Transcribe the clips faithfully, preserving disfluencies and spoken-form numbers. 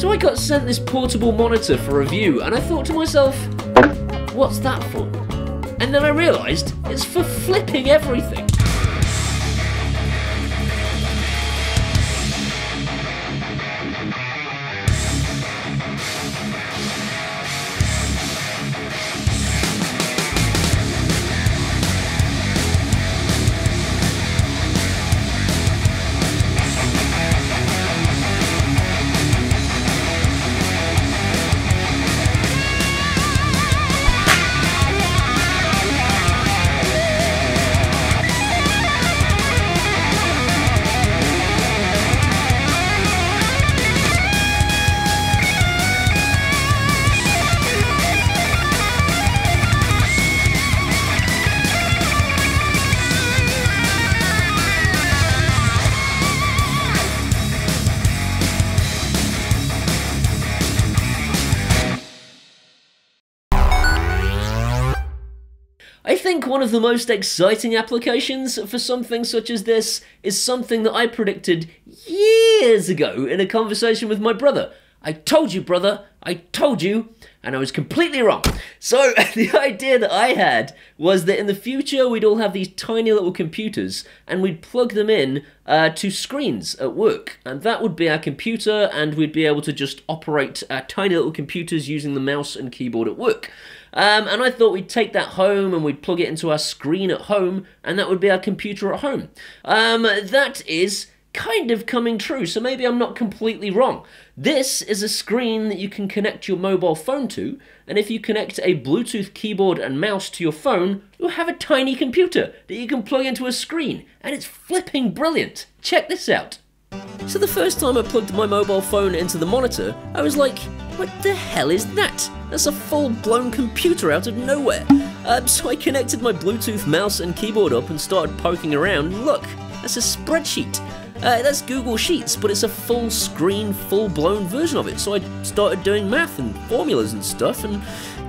So I got sent this portable monitor for review and I thought to myself, what's that for? And then I realised it's for flipping everything. I think one of the most exciting applications for something such as this is something that I predicted years ago in a conversation with my brother. I told you, brother, I told you, and I was completely wrong. So the idea that I had was that in the future we'd all have these tiny little computers and we'd plug them in uh, to screens at work, and that would be our computer, and we'd be able to just operate our tiny little computers using the mouse and keyboard at work. Um, and I thought we'd take that home and we'd plug it into our screen at home, and that would be our computer at home. Um, that is kind of coming true, so maybe I'm not completely wrong. This is a screen that you can connect your mobile phone to, and if you connect a Bluetooth keyboard and mouse to your phone, you'll have a tiny computer that you can plug into a screen, and it's flipping brilliant. Check this out. So the first time I plugged my mobile phone into the monitor, I was like, what the hell is that? That's a full-blown computer out of nowhere. Um, so I connected my Bluetooth mouse and keyboard up and started poking around. Look, that's a spreadsheet. Uh, that's Google Sheets, but it's a full-screen, full-blown version of it. So I started doing math and formulas and stuff, and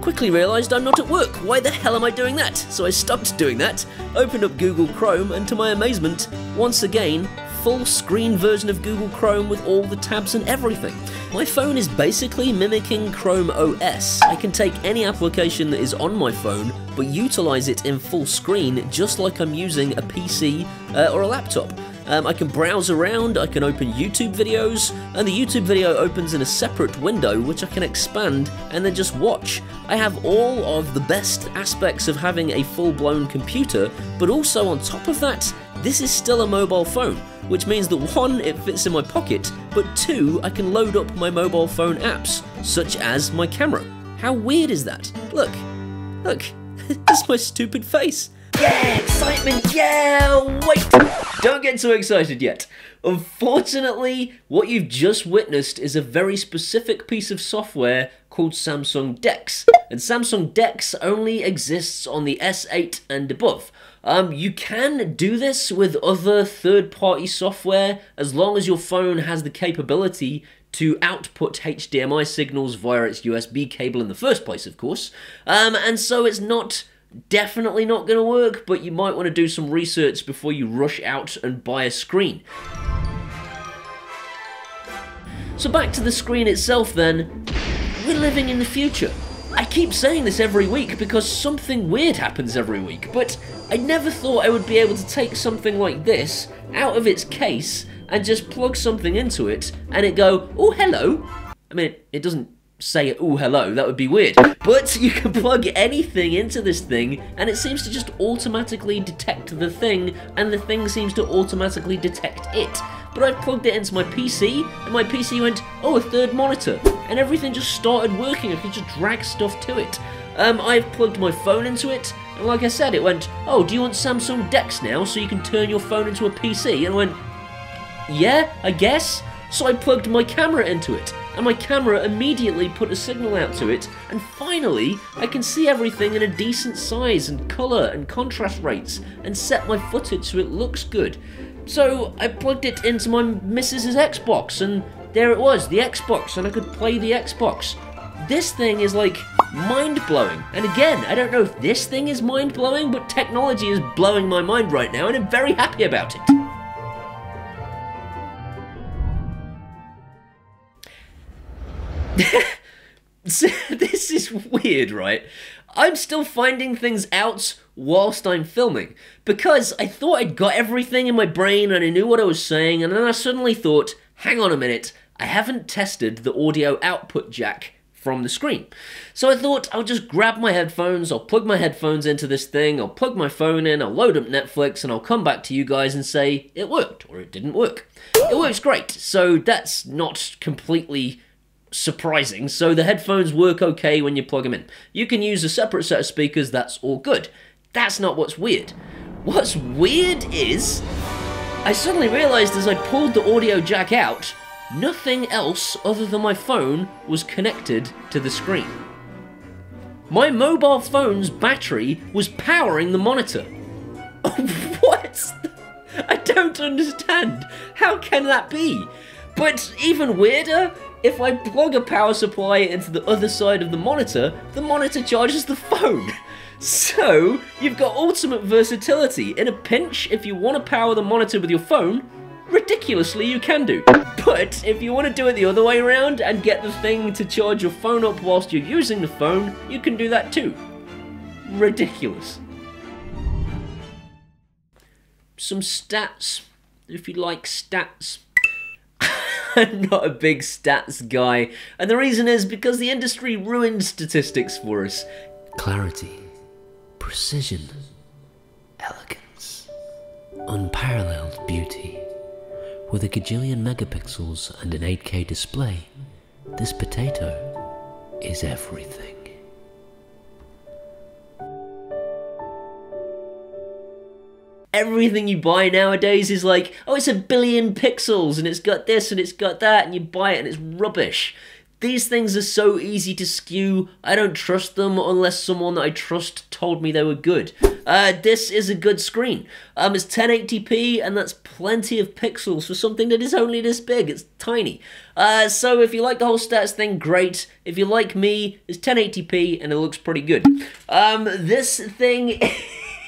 quickly realised I'm not at work. Why the hell am I doing that? So I stopped doing that, opened up Google Chrome, and to my amazement, once again, full-screen version of Google Chrome with all the tabs and everything. My phone is basically mimicking Chrome O S. I can take any application that is on my phone, but utilise it in full screen just like I'm using a P C uh, or a laptop. Um, I can browse around, I can open YouTube videos, and the YouTube video opens in a separate window which I can expand and then just watch. I have all of the best aspects of having a full-blown computer, but also on top of that, this is still a mobile phone, which means that one, it fits in my pocket, but two, I can load up my mobile phone apps, such as my camera. How weird is that? Look, look, that's my stupid face. Yeah, excitement, yeah, wait! Don't get so excited yet. Unfortunately, what you've just witnessed is a very specific piece of software called Samsung DeX. And Samsung DeX only exists on the S eight and above. Um, you can do this with other third-party software as long as your phone has the capability to output H D M I signals via its U S B cable in the first place, of course. Um, and so it's not... definitely not going to work, but you might want to do some research before you rush out and buy a screen. So back to the screen itself then, we're living in the future. I keep saying this every week because something weird happens every week, but I never thought I would be able to take something like this out of its case and just plug something into it and it go, oh hello. I mean, it, it doesn't say, oh hello, that would be weird. But you can plug anything into this thing and it seems to just automatically detect the thing, and the thing seems to automatically detect it. But I plugged it into my P C and my P C went, oh, a third monitor, and everything just started working. I could just drag stuff to it. Um, I've plugged my phone into it, and like I said, it went, oh, do you want Samsung DeX now so you can turn your phone into a P C? And I went, yeah, I guess. So I plugged my camera into it, and my camera immediately put a signal out to it, and finally I can see everything in a decent size and colour and contrast rates and set my footage so it looks good. So I plugged it into my missus's Xbox, and there it was, the Xbox, and I could play the Xbox. This thing is like mind-blowing, and again, I don't know if this thing is mind-blowing, but technology is blowing my mind right now and I'm very happy about it. This is weird, right? I'm still finding things out whilst I'm filming, because I thought I'd got everything in my brain and I knew what I was saying, and then I suddenly thought, hang on a minute, I haven't tested the audio output jack from the screen. So I thought I'll just grab my headphones, I'll plug my headphones into this thing, I'll plug my phone in, I'll load up Netflix, and I'll come back to you guys and say it worked, or it didn't work. It works great, so that's not completely surprising. So the headphones work okay when you plug them in. You can use a separate set of speakers, that's all good. That's not what's weird. What's weird is, I suddenly realized as I pulled the audio jack out, nothing else other than my phone was connected to the screen. My mobile phone's battery was powering the monitor. What? I don't understand. How can that be? But even weirder, if I plug a power supply into the other side of the monitor, the monitor charges the phone. So you've got ultimate versatility. In a pinch, if you want to power the monitor with your phone, ridiculously you can do. But if you want to do it the other way around and get the thing to charge your phone up whilst you're using the phone, you can do that too. Ridiculous. Some stats, if you like stats. I'm not a big stats guy, and the reason is because the industry ruined statistics for us. Clarity, precision, elegance, unparalleled beauty. With a gajillion megapixels and an eight K display, this potato is everything. Everything you buy nowadays is like, oh, it's a billion pixels, and it's got this, and it's got that, and you buy it, and it's rubbish. These things are so easy to skew, I don't trust them unless someone that I trust told me they were good. Uh, this is a good screen. Um, it's ten eighty p, and that's plenty of pixels for something that is only this big. It's tiny. Uh, so if you like the whole stats thing, great. If you like me, it's ten eighty p, and it looks pretty good. Um, this thing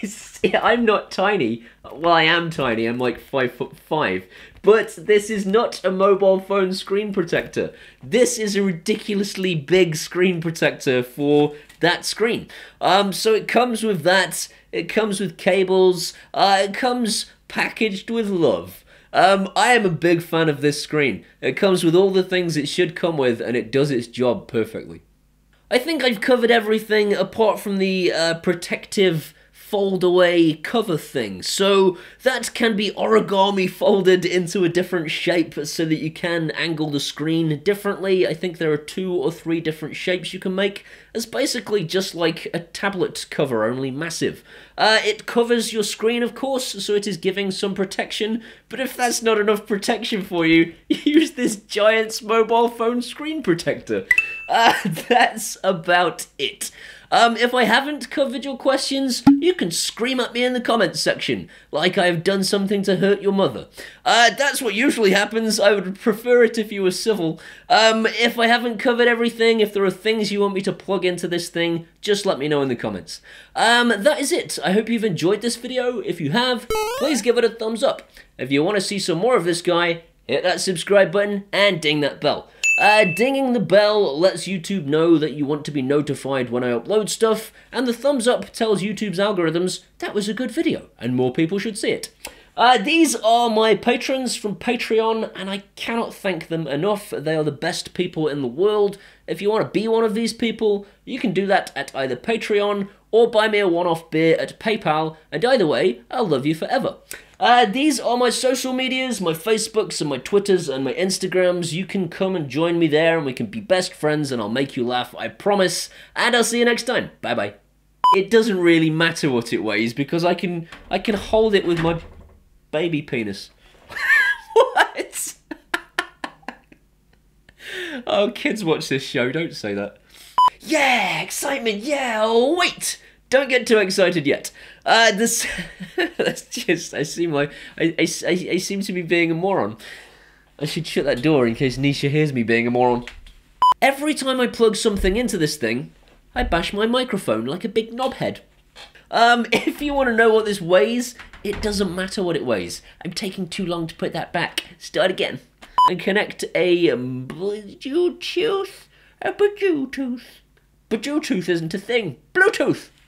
is... yeah, I'm not tiny. Well, I am tiny. I'm like five foot five. But this is not a mobile phone screen protector. This is a ridiculously big screen protector for that screen. Um, so it comes with that, it comes with cables, uh, it comes packaged with love. Um, I am a big fan of this screen. It comes with all the things it should come with, and it does its job perfectly. I think I've covered everything apart from the uh, protective fold away cover thing, so that can be origami folded into a different shape so that you can angle the screen differently. I think there are two or three different shapes you can make. It's basically just like a tablet cover, only massive. Uh, it covers your screen, of course, so it is giving some protection, but if that's not enough protection for you, use this giant's mobile phone screen protector. Uh, that's about it. Um, if I haven't covered your questions, you can scream at me in the comments section, like I have done something to hurt your mother. Uh, that's what usually happens. I would prefer it if you were civil. Um, if I haven't covered everything, if there are things you want me to plug into this thing, just let me know in the comments. Um, that is it. I hope you've enjoyed this video. If you have, please give it a thumbs up. If you want to see some more of this guy, hit that subscribe button and ding that bell. Uh, dinging the bell lets YouTube know that you want to be notified when I upload stuff, and the thumbs up tells YouTube's algorithms that was a good video, and more people should see it. Uh, these are my patrons from Patreon, and I cannot thank them enough. They are the best people in the world. If you want to be one of these people, you can do that at either Patreon or buy me a one-off beer at PayPal, and either way, I'll love you forever. Uh, these are my social medias, my Facebooks and my Twitters and my Instagrams. You can come and join me there and we can be best friends and I'll make you laugh, I promise. And I'll see you next time. Bye-bye. It doesn't really matter what it weighs because I can I can hold it with my baby penis. What? Oh, kids watch this show, don't say that. Yeah, excitement, yeah, oh, wait! Don't get too excited yet. Uh, this, that's just, I seem like, I, I, I seem to be being a moron. I should shut that door in case Nisha hears me being a moron. Every time I plug something into this thing, I bash my microphone like a big knobhead. Um, if you want to know what this weighs, it doesn't matter what it weighs. I'm taking too long to put that back. Start again. And connect a um, Bluetooth But Bluetooth. But Bluetooth isn't a thing. Bluetooth!